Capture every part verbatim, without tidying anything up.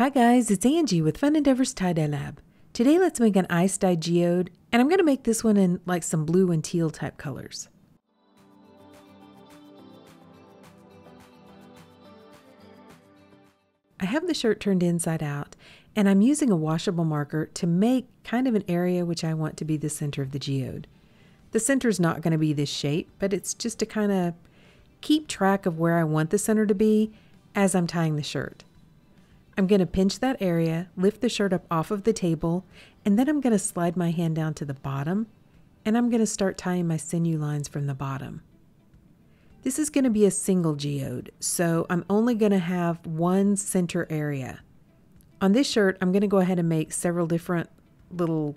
Hi guys, it's Angie with Fun Endeavors Tie Dye Lab. Today let's make an ice dye geode, and I'm going to make this one in like some blue and teal type colors. I have the shirt turned inside out, and I'm using a washable marker to make kind of an area which I want to be the center of the geode. The center is not going to be this shape, but it's just to kind of keep track of where I want the center to be as I'm tying the shirt. I'm going to pinch that area, lift the shirt up off of the table, and then I'm going to slide my hand down to the bottom, and I'm going to start tying my sinew lines from the bottom. This is going to be a single geode, so I'm only going to have one center area. On this shirt, I'm going to go ahead and make several different little,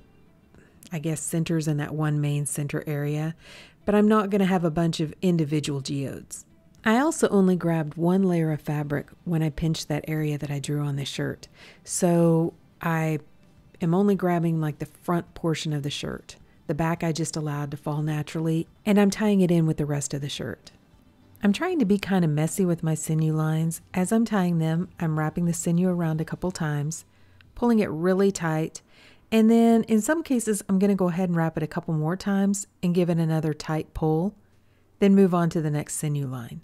I guess, centers in that one main center area, but I'm not going to have a bunch of individual geodes. I also only grabbed one layer of fabric when I pinched that area that I drew on the shirt. So I am only grabbing like the front portion of the shirt. The back I just allowed to fall naturally, and I'm tying it in with the rest of the shirt. I'm trying to be kind of messy with my sinew lines. As I'm tying them, I'm wrapping the sinew around a couple times, pulling it really tight, and then in some cases, I'm going to go ahead and wrap it a couple more times and give it another tight pull, then move on to the next sinew line.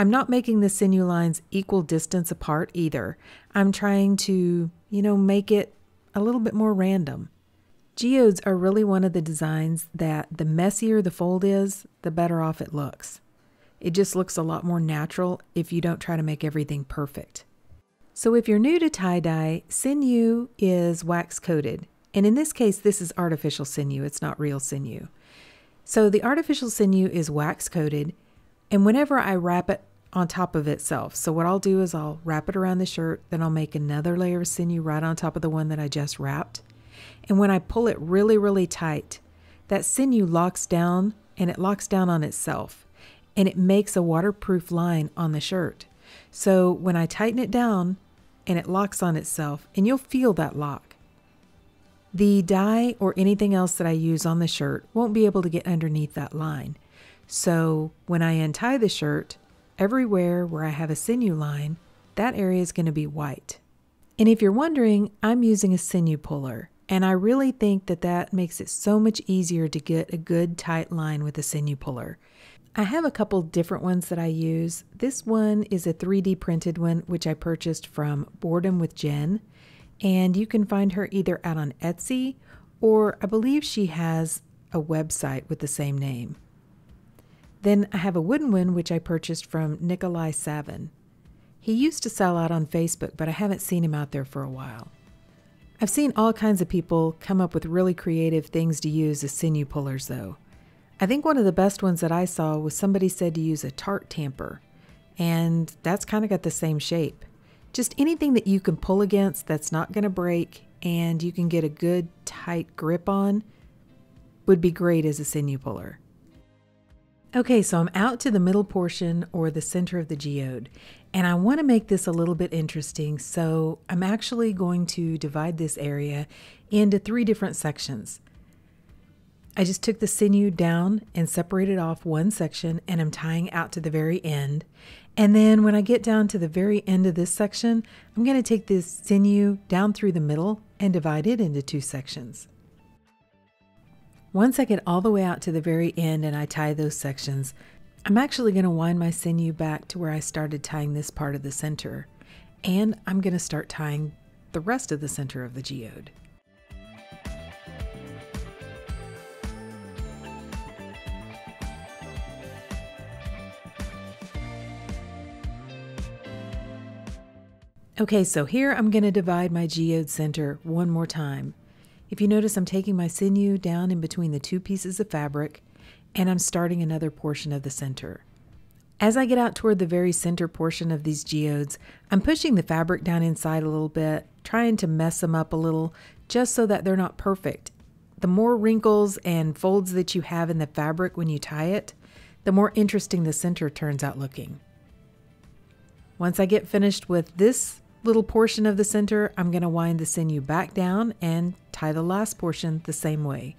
I'm not making the sinew lines equal distance apart either. I'm trying to, you know, make it a little bit more random. Geodes are really one of the designs that the messier the fold is, the better off it looks. It just looks a lot more natural if you don't try to make everything perfect. So if you're new to tie-dye, sinew is wax-coated. And in this case, this is artificial sinew. It's not real sinew. So the artificial sinew is wax-coated. And whenever I wrap it on top of itself, so what I'll do is I'll wrap it around the shirt, then I'll make another layer of sinew right on top of the one that I just wrapped. And when I pull it really, really tight, that sinew locks down, and it locks down on itself, and it makes a waterproof line on the shirt. So when I tighten it down and it locks on itself, and you'll feel that lock, the dye or anything else that I use on the shirt won't be able to get underneath that line. So when I untie the shirt, everywhere where I have a sinew line, that area is going to be white. And if you're wondering, I'm using a sinew puller, and I really think that that makes it so much easier to get a good tight line with a sinew puller. I have a couple different ones that I use. This one is a three D printed one, which I purchased from Boredom with Jen, and you can find her either out on Etsy, or I believe she has a website with the same name. Then I have a wooden one, which I purchased from Nikolai Savin. He used to sell out on Facebook, but I haven't seen him out there for a while. I've seen all kinds of people come up with really creative things to use as sinew pullers, though. I think one of the best ones that I saw was somebody said to use a tart tamper, and that's kind of got the same shape. Just anything that you can pull against that's not going to break and you can get a good tight grip on would be great as a sinew puller. Okay, so I'm out to the middle portion or the center of the geode, and I want to make this a little bit interesting, so I'm actually going to divide this area into three different sections. I just took the sinew down and separated off one section, and I'm tying out to the very end. And then when I get down to the very end of this section, I'm going to take this sinew down through the middle and divide it into two sections. Once I get all the way out to the very end and I tie those sections, I'm actually going to wind my sinew back to where I started tying this part of the center, and I'm going to start tying the rest of the center of the geode. Okay, so here I'm going to divide my geode center one more time. If you notice, I'm taking my sinew down in between the two pieces of fabric, and I'm starting another portion of the center. As I get out toward the very center portion of these geodes, I'm pushing the fabric down inside a little bit, trying to mess them up a little, just so that they're not perfect. The more wrinkles and folds that you have in the fabric when you tie it, the more interesting the center turns out looking. Once I get finished with this little portion of the center, I'm going to wind the sinew back down and tie the last portion the same way.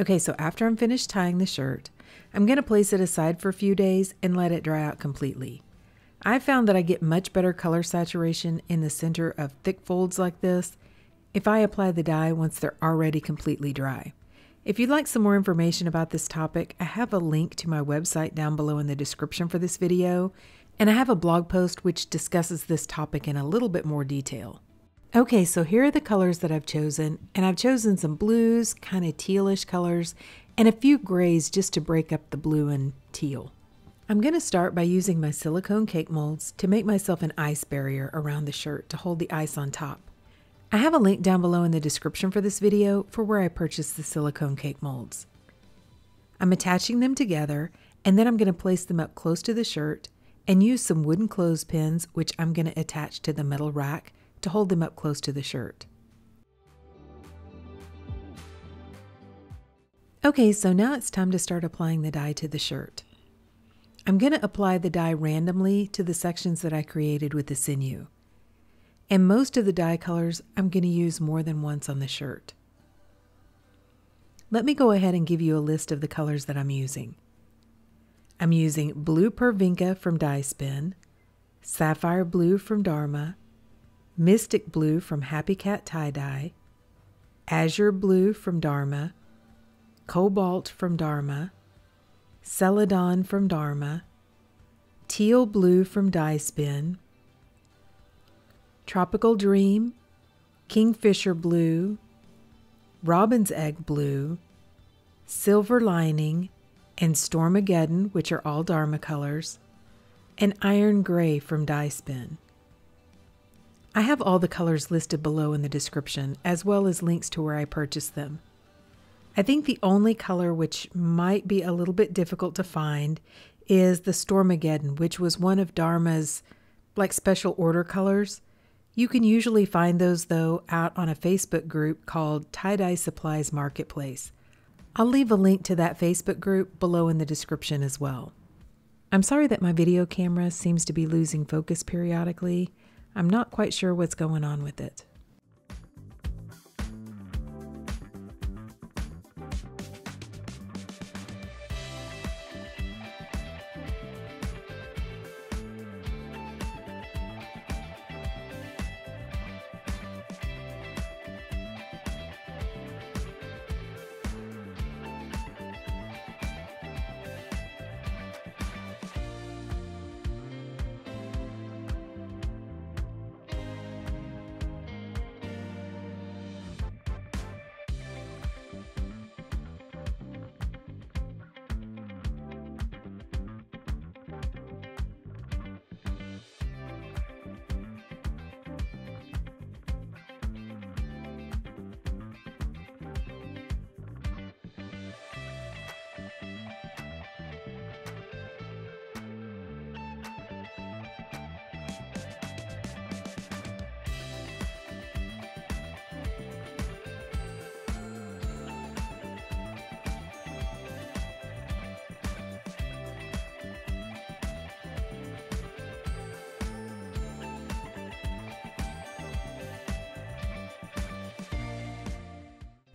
Okay, so after I'm finished tying the shirt, I'm going to place it aside for a few days and let it dry out completely. I found that I get much better color saturation in the center of thick folds like this if I apply the dye once they're already completely dry. If you'd like some more information about this topic, I have a link to my website down below in the description for this video, and I have a blog post which discusses this topic in a little bit more detail. Okay, so here are the colors that I've chosen, and I've chosen some blues, kind of tealish colors, and a few grays just to break up the blue and teal. I'm going to start by using my silicone cake molds to make myself an ice barrier around the shirt to hold the ice on top. I have a link down below in the description for this video for where I purchased the silicone cake molds. I'm attaching them together, and then I'm going to place them up close to the shirt and use some wooden clothespins, which I'm going to attach to the metal rack to hold them up close to the shirt. Okay, so now it's time to start applying the dye to the shirt. I'm going to apply the dye randomly to the sections that I created with the sinew. And most of the dye colors I'm going to use more than once on the shirt. Let me go ahead and give you a list of the colors that I'm using. I'm using Blue Pervinca from DyeSpin, Sapphire Blue from Dharma, Mystic Blue from Happy Cat Tie Dye, Azure Blue from Dharma, Cobalt from Dharma, Celadon from Dharma, Teal Blue from DyeSpin, Tropical Dream, Kingfisher Blue, Robin's Egg Blue, Silver Lining, and Stormageddon, which are all Dharma colors, and Iron Gray from DyeSpin. I have all the colors listed below in the description, as well as links to where I purchased them. I think the only color which might be a little bit difficult to find is the Stormageddon, which was one of Dharma's like special order colors. You can usually find those, though, out on a Facebook group called Tie Dye Supplies Marketplace. I'll leave a link to that Facebook group below in the description as well. I'm sorry that my video camera seems to be losing focus periodically. I'm not quite sure what's going on with it.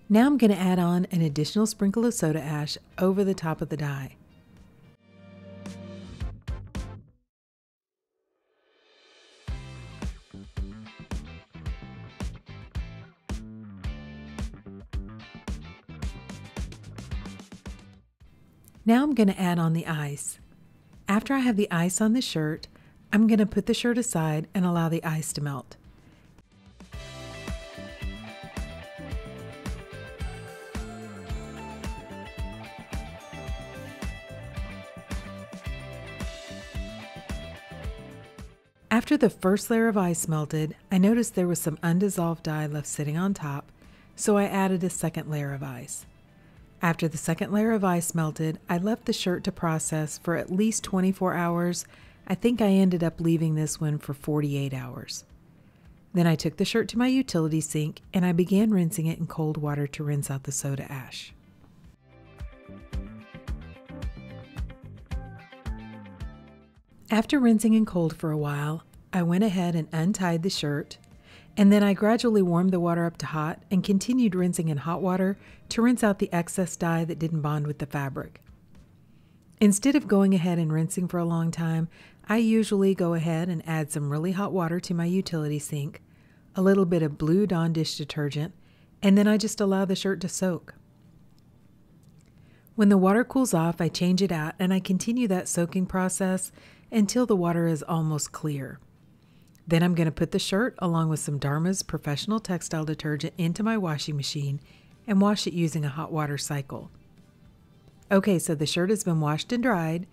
Now I'm going to add on an additional sprinkle of soda ash over the top of the dye. Now I'm going to add on the ice. After I have the ice on the shirt, I'm going to put the shirt aside and allow the ice to melt. After the first layer of ice melted, I noticed there was some undissolved dye left sitting on top, so I added a second layer of ice. After the second layer of ice melted, I left the shirt to process for at least twenty-four hours. I think I ended up leaving this one for forty-eight hours. Then I took the shirt to my utility sink and I began rinsing it in cold water to rinse out the soda ash. After rinsing in cold for a while, I went ahead and untied the shirt, and then I gradually warmed the water up to hot and continued rinsing in hot water to rinse out the excess dye that didn't bond with the fabric. Instead of going ahead and rinsing for a long time, I usually go ahead and add some really hot water to my utility sink, a little bit of blue Dawn dish detergent, and then I just allow the shirt to soak. When the water cools off, I change it out and I continue that soaking process until the water is almost clear. Then I'm going to put the shirt along with some Dharma's professional textile detergent into my washing machine and wash it using a hot water cycle. Okay, so the shirt has been washed and dried,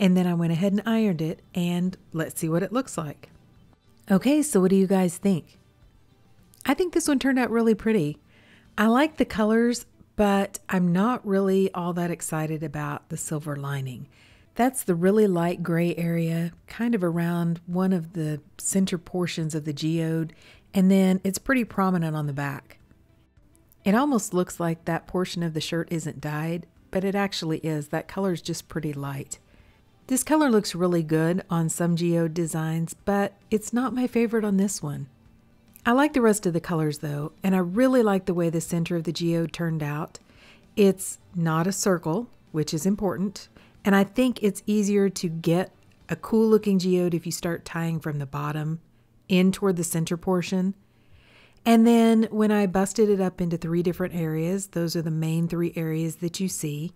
and then I went ahead and ironed it, and let's see what it looks like. Okay, so what do you guys think? I think this one turned out really pretty. I like the colors, but I'm not really all that excited about the silver lining. That's the really light gray area, kind of around one of the center portions of the geode, and then it's pretty prominent on the back. It almost looks like that portion of the shirt isn't dyed, but it actually is. That color is just pretty light. This color looks really good on some geode designs, but it's not my favorite on this one. I like the rest of the colors though, and I really like the way the center of the geode turned out. It's not a circle, which is important. And I think it's easier to get a cool looking geode if you start tying from the bottom in toward the center portion. And then when I busted it up into three different areas, those are the main three areas that you see.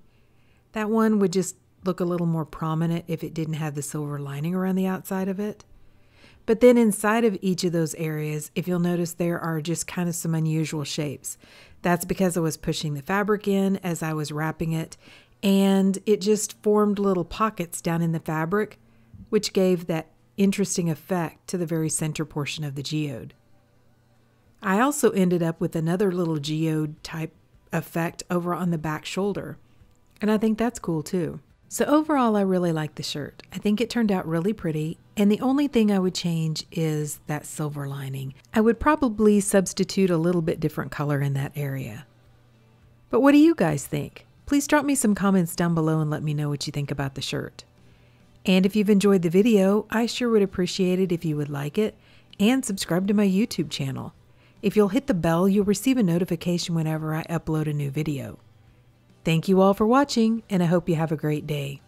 That one would just look a little more prominent if it didn't have the silver lining around the outside of it. But then inside of each of those areas, if you'll notice, there are just kind of some unusual shapes. That's because I was pushing the fabric in as I was wrapping it, and it just formed little pockets down in the fabric, which gave that interesting effect to the very center portion of the geode. I also ended up with another little geode type effect over on the back shoulder, and I think that's cool too. So overall, I really like the shirt. I think it turned out really pretty, and the only thing I would change is that silver lining. I would probably substitute a little bit different color in that area. But what do you guys think? Please drop me some comments down below and let me know what you think about the shirt. And if you've enjoyed the video, I sure would appreciate it if you would like it and subscribe to my YouTube channel. If you'll hit the bell, you'll receive a notification whenever I upload a new video. Thank you all for watching, and I hope you have a great day.